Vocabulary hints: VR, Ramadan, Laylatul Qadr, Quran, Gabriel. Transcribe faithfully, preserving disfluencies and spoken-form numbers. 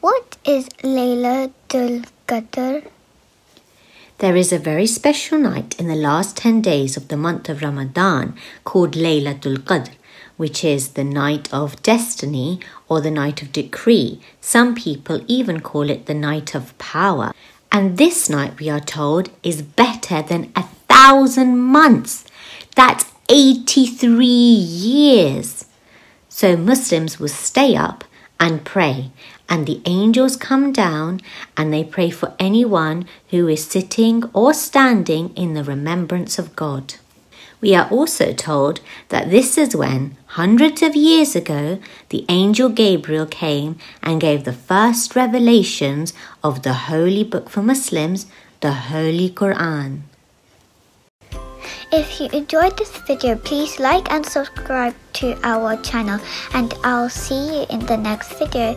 What is Laylatul Qadr? There is a very special night in the last ten days of the month of Ramadan called Laylatul Qadr, which is the night of destiny or the night of decree. Some people even call it the night of power. And this night, we are told, is better than a thousand months. That's eighty-three years. So Muslims will stay up and pray, and the angels come down and they pray for anyone who is sitting or standing in the remembrance of God. We are also told that this is when, hundreds of years ago, the angel Gabriel came and gave the first revelations of the holy book for Muslims, the Holy Quran. If you enjoyed this video, please like and subscribe to our channel, and I'll see you in the next video.